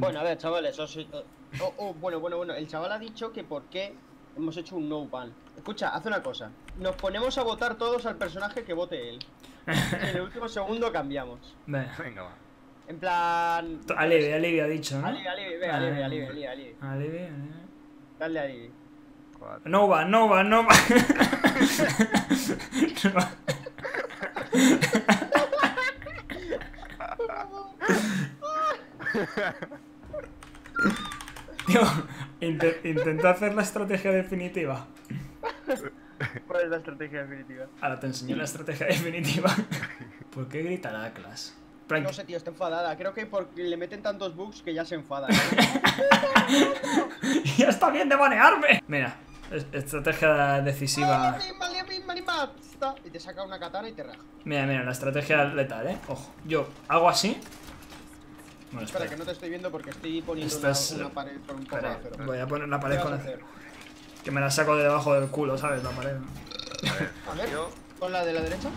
Bueno, a ver, chavales, bueno, el chaval ha dicho que por qué hemos hecho un no ban. Escucha, haz una cosa. Nos ponemos a votar todos al personaje que vote él. En el último segundo cambiamos. Venga, va. En plan... Alibi ha dicho, ¿no? Alibi. Dale a Alibi. No va. Tío, intenta hacer la estrategia definitiva. ¿Cuál es la estrategia definitiva? Ahora te enseño la estrategia definitiva. ¿Por qué gritará Clash? No sé, tío, está enfadada. Creo que porque le meten tantos bugs que ya se enfada, ¿eh? ¡Ya está bien de banearme! Mira, estrategia decisiva. Y te saca una katana y te raja. Mira, la estrategia letal, ¿eh? Ojo, yo hago así. Bueno, espera, que no te estoy viendo porque estoy poniendo una pared con un poco de acero. Voy a poner la pared con acero. Que me la saco de debajo del culo, ¿sabes? La pared. A ver, con la de la derecha.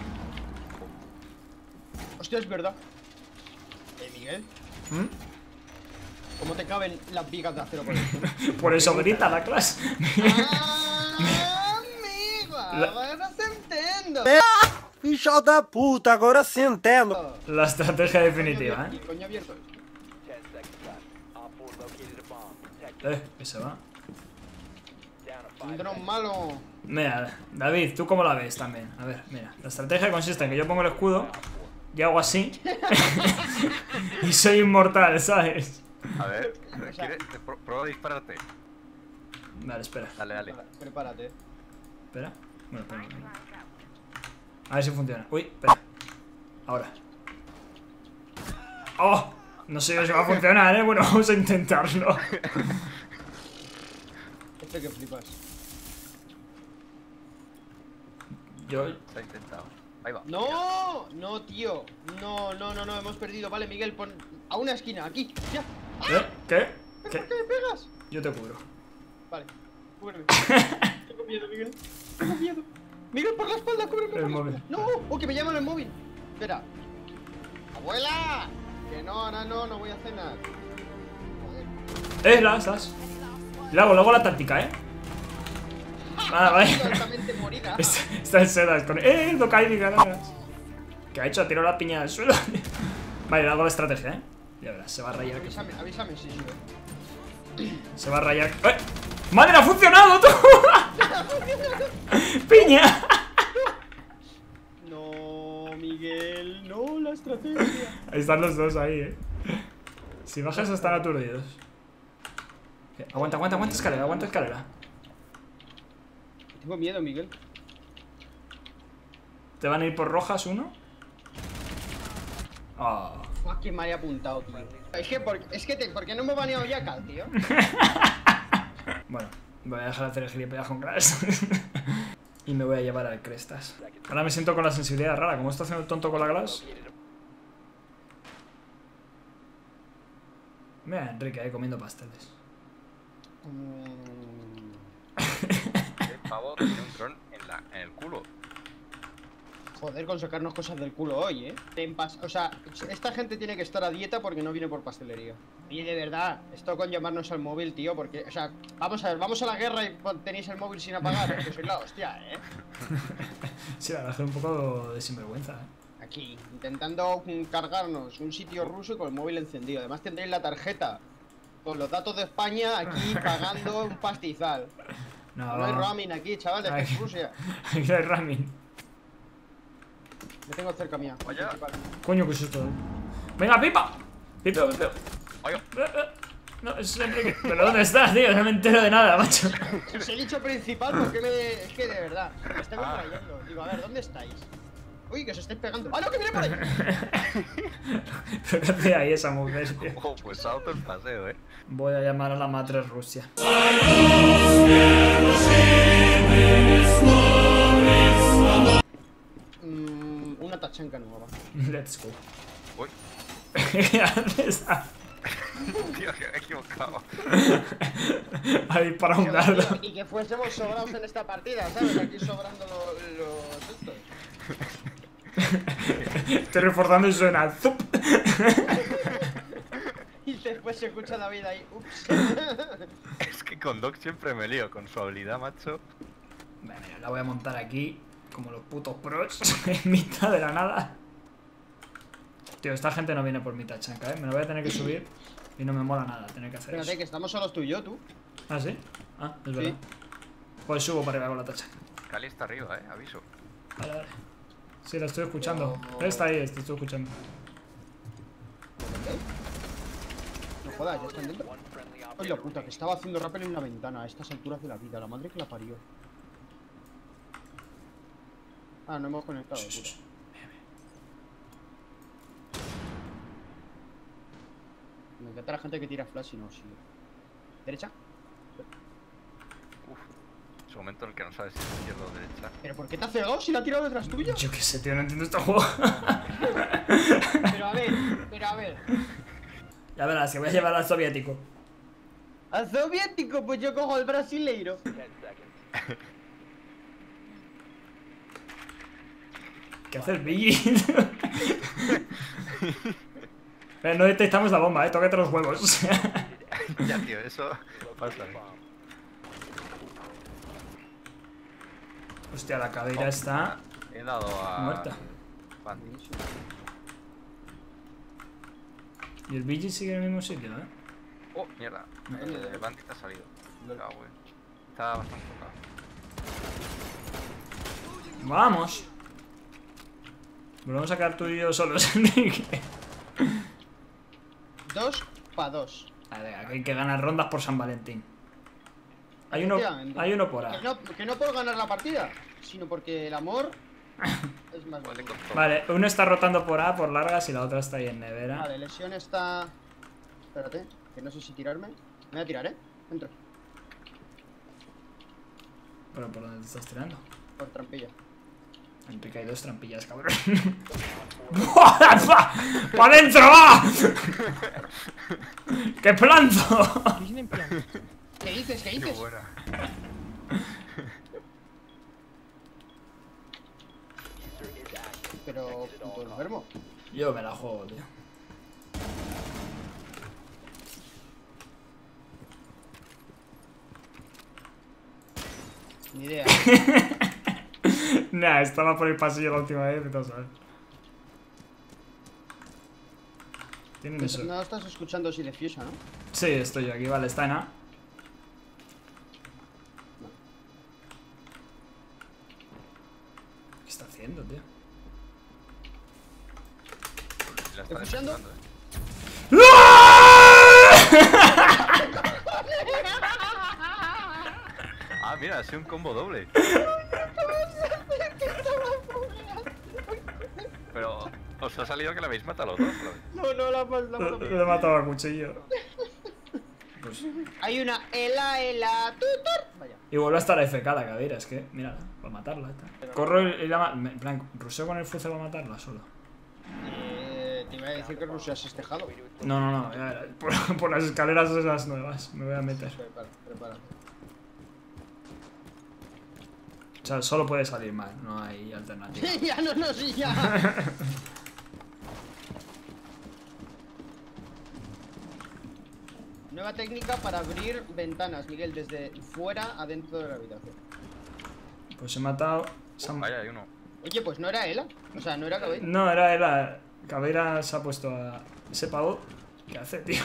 Hostia, es verdad. Miguel. ¿Cómo te caben las vigas de acero por eso? Por eso grita la clase. Amigo, ahora se entiendo. Hijo de puta, ahora sí entiendo. La estrategia definitiva, ¿eh? Coño abierto. ¿Qué se va? Un dron malo. Mira, David, ¿tú cómo la ves también? A ver, mira. La estrategia consiste en que yo pongo el escudo y hago así. Y soy inmortal, ¿sabes? A ver, ¿quieres? Prueba a dispararte. Vale, espera. Dale. Prepárate. Espera. Bueno, espera. A ver si funciona. Uy, espera. Ahora. ¡Oh! No sé si va a funcionar, ¿eh? Bueno, vamos a intentarlo. Este que flipas. Yo... Está intentado. Ahí va. ¡No! ¡No, tío! No, hemos perdido. Vale, Miguel, pon... A una esquina, aquí. ¡Ya! ¿Eh? ¿Qué? ¿Qué? ¿Por qué me pegas? Yo te cubro. Vale, cúbreme. Tengo miedo, Miguel. Tengo miedo. Miguel, por la espalda, cúbreme por la espalda. ¡No! ¡Oh, que me llaman el móvil! Espera. ¡Abuela! Que no voy a cenar. Joder. Le hago la táctica, ¿eh? Ah, vale. Está en Sedas con... ¡Eh! Doc ahí, ¿qué ha hecho? Tiró la piña al suelo. Vale, le hago la estrategia, ¿eh? Ya verás, se va a rayar. Avísame si sube. Se va a rayar. ¡Eh! ¡Madre, ha funcionado tú! ¡Piña! No, Miguel. No, la estrategia. Ahí están los dos ahí, ¿eh? Si bajas están aturdidos. Aguanta escalera, Tengo miedo, Miguel. ¿Te van a ir por rojas uno? Ah. Oh. Es que me había apuntado, tío. Es que ¿por qué no me he baneado ya, Cal, tío? Bueno, voy a dejar de hacer el gilipollas con Clash. Y me voy a llevar al Crestas. Ahora me siento con la sensibilidad rara. ¿Cómo está haciendo el tonto con la Clash? Mira, Enrique ahí comiendo pasteles. El pavo tiene un tron en el culo. Joder, con sacarnos cosas del culo hoy, ¿eh? O sea, esta gente tiene que estar a dieta porque no viene por pastelería. Y de verdad, esto con llamarnos al móvil, tío, porque... O sea, vamos a ver, vamos a la guerra y tenéis el móvil sin apagar. Que sois la hostia, ¿eh? Sí, la verdad es un poco de sinvergüenza, ¿eh? Aquí, intentando cargarnos un sitio ruso con el móvil encendido. Además tendréis la tarjeta con los datos de España aquí pagando un pastizal. No hay ramen aquí, chavales, que es Rusia. Aquí no hay ramen. Me tengo cerca mía. Vaya. Coño, que susto. Venga, pipa. No, es Enrique. Pero ¿dónde estás, tío? No me entero de nada, macho. Es el dicho principal porque me... Es que de verdad, me estoy contrayendo. Digo, a ver, ¿dónde estáis? Uy, que os estáis pegando. ¡Ah, no, que viene por ahí! Pero ¿qué hace ahí esa mujer, tío? Oh, pues auto el paseo, ¿eh? Voy a llamar a la madre Rusia. Una Tachanka nueva. Let's go. Uy. ¿Qué haces? Tío, que me he equivocado. A disparar un dardo. Y que fuésemos sobrados en esta partida, ¿sabes? Aquí sobrando los... Estoy reforzando y suena. Y después... Pues se escucha David ahí. Ups. Es que con Doc siempre me lío, con su habilidad, macho. Bueno, yo la voy a montar aquí, como los putos pros, en mitad de la nada. Tío, esta gente no viene por mi Tachanka, ¿eh? Me la voy a tener que subir y no me mola nada tener que hacer eso. Espérate, que estamos solos tú y yo, tú. ¿Ah, sí? Ah, es verdad. Pues subo para arriba con la Tachanka. Kali está arriba, aviso. Vale, vale. Sí, la estoy escuchando. Oh. Está ahí, te estoy escuchando. No jodas, ya están dentro. Oye, puta, que estaba haciendo rappel en una ventana a estas alturas de la vida. La madre que la parió. Ah, no hemos conectado. Puta. Me encanta la gente que tira flash y no sigue. ¿Derecha? Uf, es un momento en el que no sabes si es izquierda o derecha. ¿Pero por qué te ha cegado si la ha tirado detrás tuya? Yo qué sé, tío, no entiendo este juego. Pero a ver, ya verás, que voy a llevar al soviético. ¿Al soviético? Pues yo cojo al brasileiro. ¿Qué haces, Biggie? Pero no detectamos la bomba, tócate los huevos. Ya, tío, eso pasa. Hostia, la Caveira está... He dado a... muerta. Y el BG sigue en el mismo sitio, ¿eh? Oh, mierda. El Bandit ha salido. Claro, güey. Está bastante tocado. ¡Vamos! Volvemos a quedar tú y yo solos, Enrique. 2 para 2. A ver, aquí hay que ganar rondas por San Valentín. Hay uno por A. Que no por ganar la partida, sino porque el amor... Es más vale, uno está rotando por A, por largas, y la otra está ahí en nevera. Vale, lesión está... Espérate, que no sé si tirarme. Me voy a tirar, entro. Pero ¿por dónde te estás tirando? Por trampilla. Enrique, hay 2 trampillas, cabrón. ¡Para adentro, va! ¡Qué planto! ¿Qué dices? ¿Qué dices? Pero puto enfermo. Yo me la juego, tío. Ni idea. Nah, estaba por el pasillo la última vez, pero sabes. Tienen eso. No estás escuchando si defusa, ¿no? Sí, estoy yo aquí, vale, está en A. ¿Qué está haciendo, tío? ¿Estás escuchando? Ah, mira, ha sido un combo doble. Pero, ¿os ha salido que la habéis matado a los dos? No, la he matado a cuchillo. Pues... Hay una ela tutor. Vaya. Y vuelve a estar AFK la Caveira, es que, mira, va a matarla. Corro y la mato. En plan, ruseo con el fuce va a matarla solo. Te iba a decir que Rusia has estejado. No, ya, por las escaleras esas nuevas me voy a meter. Prepárate. O sea, solo puede salir mal, no hay alternativa. Ya, ya. Nueva técnica para abrir ventanas, Miguel, desde fuera adentro de la habitación. Pues he matado... Vaya, hay uno. Oye, pues no era Ela. O sea, no era Caveira. No, era Ela. Caveira se ha puesto a... Ese pavo... ¿Qué hace, tío?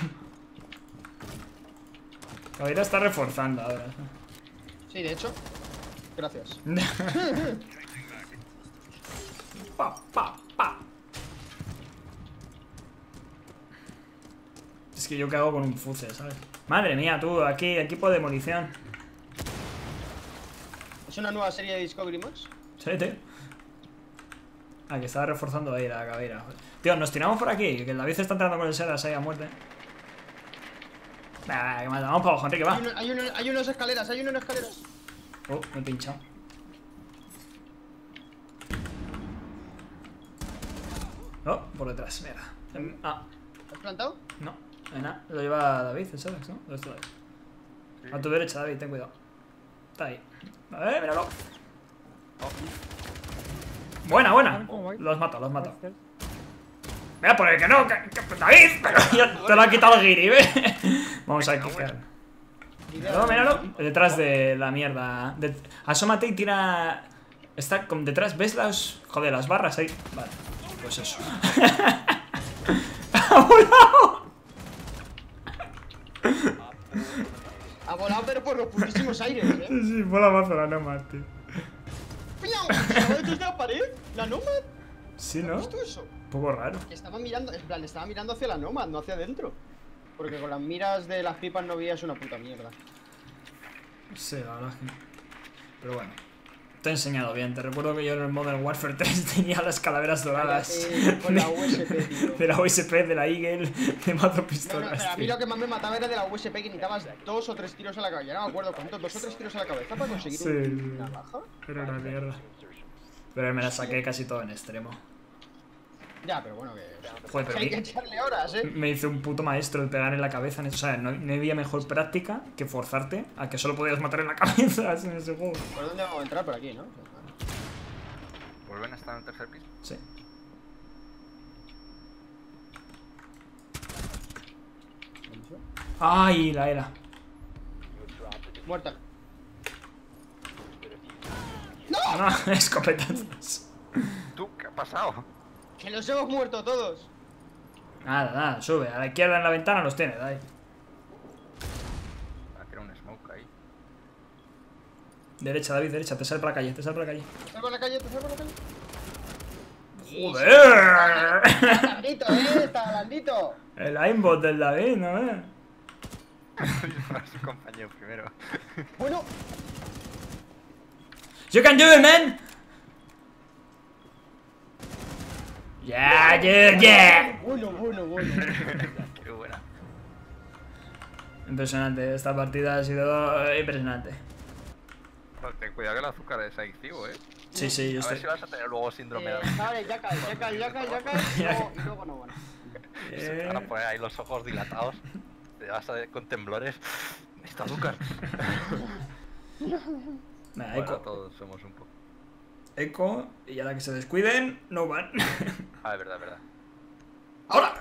Caveira está reforzando ahora. Sí, de hecho. Gracias. Es que yo cago con un fuce, ¿sabes? Madre mía, tú, aquí, equipo de demolición. ¿Es una nueva serie de Discovery Max? Sí, tío. Ah, que estaba reforzando ahí la Caveira. Tío, nos tiramos por aquí, que el David está entrando con el Sedas ahí a muerte. Nah, que más, vamos para abajo, Enrique, va. Hay unas escaleras, Oh, me he pinchado. Oh, por detrás, mira. Ah. ¿Has plantado? No, nada. Lo lleva David, el Sedas, ¿no? Esto, David. Sí. A tu derecha, David, ten cuidado. Está ahí. A ver, míralo. Oh. Buena. Los mato. Voy a poner que no, que David, pero ya te lo ha quitado el guiri, ¿eh? Vamos a quitar. No, míralo. Detrás de la mierda. Asómate y tira. Está con detrás. ¿Ves las. Joder, las barras ahí? Vale. Pues eso. ¡Ha volado! Ha volado, pero por los purísimos aires, ¿eh? Sí, vola mazo la Nomad, tío. ¿Estaba detrás de la pared? ¿La Nomad? Sí, ¿no? ¿Has visto eso? Un poco raro. Estaba mirando, en plan, estaba mirando hacia la Nomad, no hacia adentro. Porque con las miras de las pipas no veías una puta mierda. Sí, la verdad es que... Pero bueno. Te he enseñado bien. Te recuerdo que yo en el Modern Warfare 3 tenía las calaveras doradas. Con la USP, tío. De la USP, de la Eagle, de mazo pistolas. No, pero a mí lo que más me mataba era de la USP, que necesitabas 2 o 3 tiros a la cabeza. No me acuerdo cuántos, 2 o 3 tiros a la cabeza para conseguir una baja. Pero era mierda. Pero me la saqué casi todo en extremo. Ya, pero bueno, que... Joder, pero hay que echarle horas, ¿eh? Me hizo un puto maestro de pegar en la cabeza. O sea, no había mejor práctica que forzarte a que solo podías matar en la cabeza en ese juego. ¿Por dónde vamos a entrar? Por aquí, ¿no? ¿Vuelven a estar en el tercer piso? Sí. ¡Ay, la era! Muerta. ¡No! No, escopetazos. ¿Tú qué ha pasado? ¡Que los hemos muerto todos! Nada, nada, sube. A la izquierda en la ventana los tienes, ahí. Va a crear un smoke ahí. Derecha, David, derecha. Te sale para la calle, te sale para la calle. Te sale para la calle, te sale para la calle. ¡Joder! Está blandito, está blandito. El aimbot del David, ¿no? Su compañero primero. Bueno. You can do it, man. Yeah. Bueno. Qué buena. Impresionante, esta partida ha sido impresionante. Ten cuidado que el azúcar es adictivo, Sí, yo sé. A ver si vas a tener luego síndrome de... Vale, ya cae. Y luego no, bueno. Se van a poner ahí los ojos dilatados. Te vas a ver con temblores. Necesito azúcar. Bueno, todos somos un poco... Eco, y a la que se descuiden, no van. Ah, es verdad, es verdad. ¡Ahora!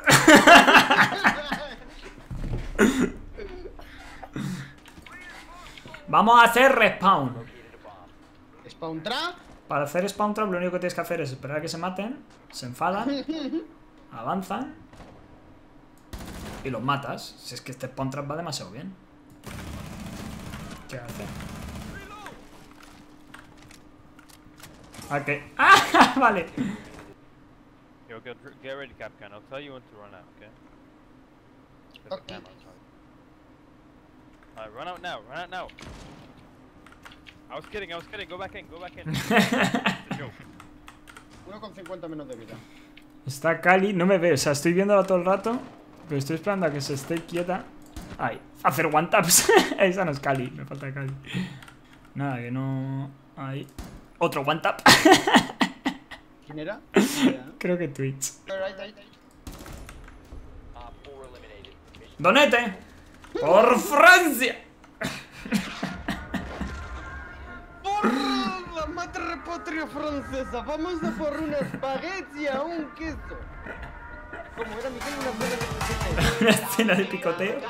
Vamos a hacer respawn. ¿Spawn trap? Para hacer spawn trap lo único que tienes que hacer es esperar a que se maten, se enfadan, avanzan y los matas. Si es que este spawn trap va demasiado bien. ¿Qué hace? Okay. Ah, vale. Yo, get ready, Capcan. I'll tell you when to run out, okay? Okay. Alright, run out now. Run out now. I was kidding. Go back in. Uno con 50 menos de vida. Está Kali, no me ve, o sea, estoy viéndola todo el rato, pero estoy esperando a que se esté quieta. Ay, hacer one taps. Esa no es Kali, me falta Kali. Nada, que no. Ahí. Otro one tap. ¿Quién era? Creo que Twitch. ¡Donete! ¡Por Francia! ¡Por la madre patria francesa! ¡Vamos a por un espagueti y a un queso! Como era Miguel, una escena de picoteo.